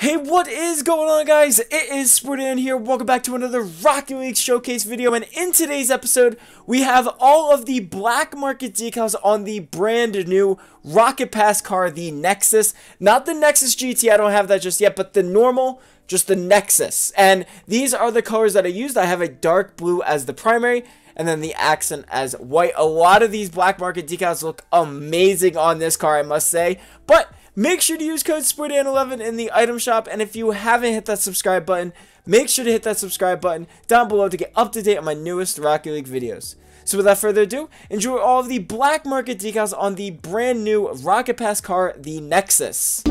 Hey, what is going on, guys? It is Sportydan here. Welcome back to another Rocket League showcase video, and in today's episode we have all of the black market decals on the brand new Rocket Pass car, the Nexus. Not the Nexus GT, I don't have that just yet, but the normal, just the Nexus. And these are the colors that I used. I have a dark blue as the primary and then the accent as white. A lot of these black market decals look amazing on this car, I must say, but make sure to use code Sportydan11 in the item shop, and if you haven't hit that subscribe button, make sure to hit that subscribe button down below to get up to date on my newest Rocket League videos. So without further ado, enjoy all of the black market decals on the brand new Rocket Pass car, the Nexus.